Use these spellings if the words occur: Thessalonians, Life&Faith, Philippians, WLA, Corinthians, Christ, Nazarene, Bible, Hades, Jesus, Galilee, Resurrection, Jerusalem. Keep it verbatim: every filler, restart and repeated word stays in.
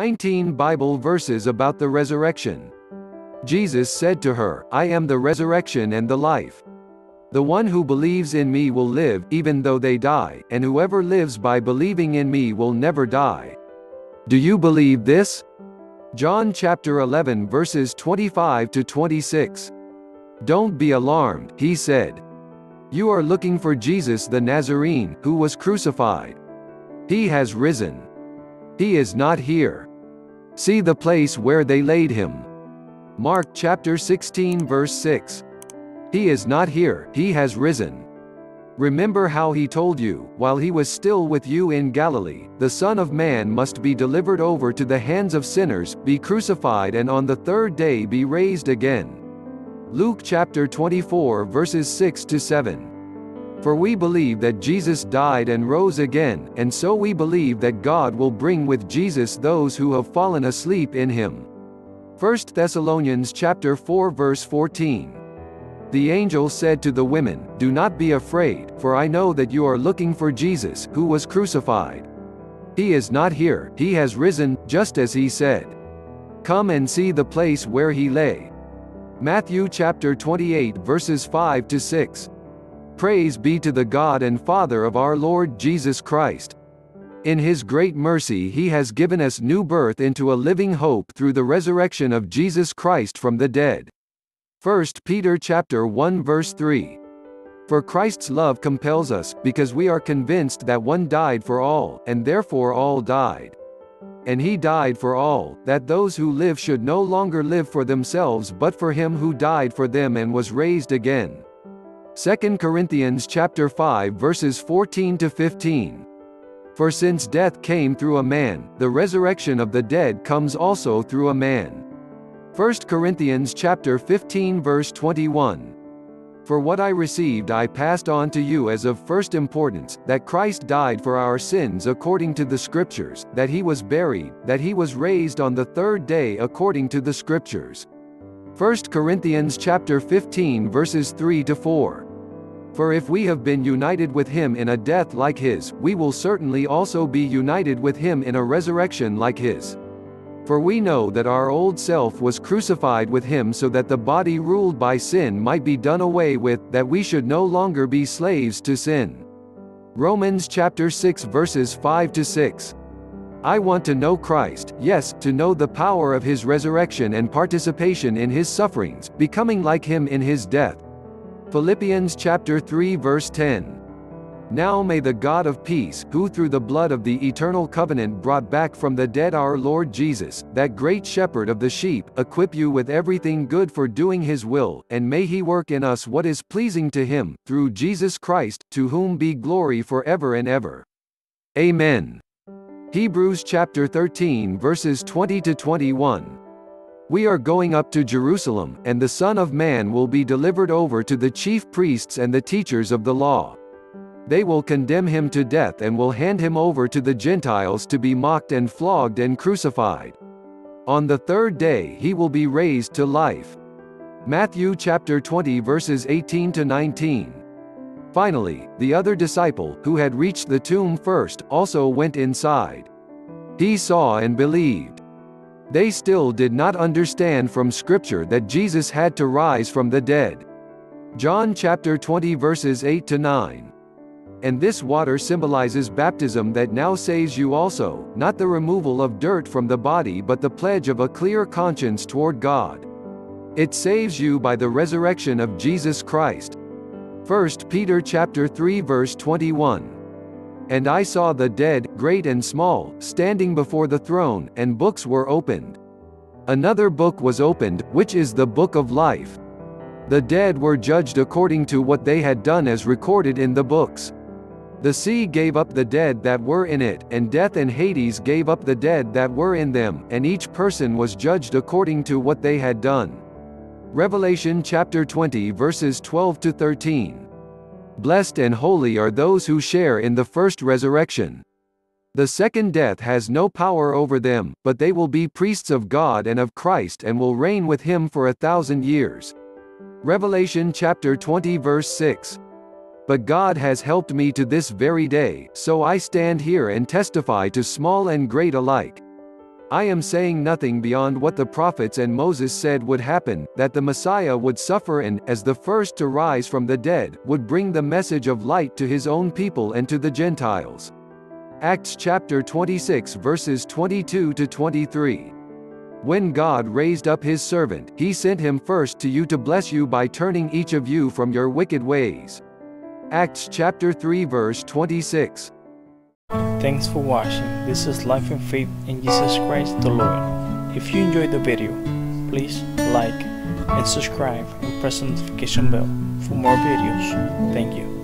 nineteen Bible verses about the resurrection. Jesus said to her, "I am the resurrection and the life. The one who believes in me will live, even though they die, and whoever lives by believing in me will never die. Do you believe this?" John chapter eleven verses twenty-five to twenty-six. "Don't be alarmed," he said. "You are looking for Jesus the Nazarene, who was crucified. He has risen. He is not here. See the place where they laid him." Mark chapter sixteen verse six. "He is not here, he has risen. Remember how he told you, while he was still with you in Galilee, the Son of Man must be delivered over to the hands of sinners, be crucified, and on the third day be raised again." Luke chapter twenty-four verses six to seven. "For we believe that Jesus died and rose again, and so we believe that God will bring with Jesus those who have fallen asleep in him." First Thessalonians chapter four verse fourteen. "The angel said to the women, 'Do not be afraid, for I know that you are looking for Jesus, who was crucified. He is not here, he has risen, just as he said. Come and see the place where he lay.'" Matthew chapter twenty-eight verses five to six. Praise be to the God and Father of our Lord Jesus Christ. In his great mercy he has given us new birth into a living hope through the resurrection of Jesus Christ from the dead. First Peter chapter one verse three. "For Christ's love compels us, because we are convinced that one died for all, and therefore all died. And he died for all, that those who live should no longer live for themselves but for him who died for them and was raised again." Second Corinthians chapter five verses fourteen to fifteen. "For since death came through a man, the resurrection of the dead comes also through a man." First Corinthians chapter fifteen verse twenty-one. "For what I received I passed on to you as of first importance, that Christ died for our sins according to the Scriptures, that he was buried, that he was raised on the third day according to the Scriptures." First Corinthians chapter fifteen verses three to four. "For if we have been united with him in a death like his, we will certainly also be united with him in a resurrection like his. For we know that our old self was crucified with him so that the body ruled by sin might be done away with, that we should no longer be slaves to sin." Romans chapter six verses five to six. "I want to know Christ, yes, to know the power of his resurrection and participation in his sufferings, becoming like him in his death." Philippians chapter three verse ten. "Now may the God of peace, who through the blood of the eternal covenant brought back from the dead our Lord Jesus, that great shepherd of the sheep, equip you with everything good for doing his will, and may he work in us what is pleasing to him, through Jesus Christ, to whom be glory forever and ever. Amen." Hebrews chapter thirteen verses twenty to twenty-one. "We are going up to Jerusalem, and the Son of Man will be delivered over to the chief priests and the teachers of the law. They will condemn him to death and will hand him over to the Gentiles to be mocked and flogged and crucified. On the third day he will be raised to life." Matthew chapter twenty verses eighteen to nineteen. "Finally, the other disciple, who had reached the tomb first, also went inside. He saw and believed." They still did not understand from Scripture that Jesus had to rise from the dead. John chapter twenty verses eight to nine. "And this water symbolizes baptism that now saves you also, not the removal of dirt from the body but the pledge of a clear conscience toward God. It saves you by the resurrection of Jesus Christ." First Peter chapter three verse twenty-one. "And I saw the dead, great and small, standing before the throne, and books were opened. Another book was opened, which is the book of life. The dead were judged according to what they had done as recorded in the books. The sea gave up the dead that were in it, and death and Hades gave up the dead that were in them, and each person was judged according to what they had done." Revelation chapter twenty verses twelve to thirteen. "Blessed and holy are those who share in the first resurrection. The second death has no power over them, but they will be priests of God and of Christ and will reign with him for a thousand years." Revelation chapter twenty verse six. "But God has helped me to this very day, so I stand here and testify to small and great alike. I am saying nothing beyond what the prophets and Moses said would happen, that the Messiah would suffer and, as the first to rise from the dead, would bring the message of light to his own people and to the Gentiles. Acts chapter twenty-six verses twenty-two to twenty-three. When God raised up his servant, he sent him first to you to bless you by turning each of you from your wicked ways. Acts chapter three verse twenty-six. Thanks for watching. This is Life and Faith in Jesus Christ the Lord. If you enjoyed the video, please like and subscribe and press the notification bell for more videos. Thank you.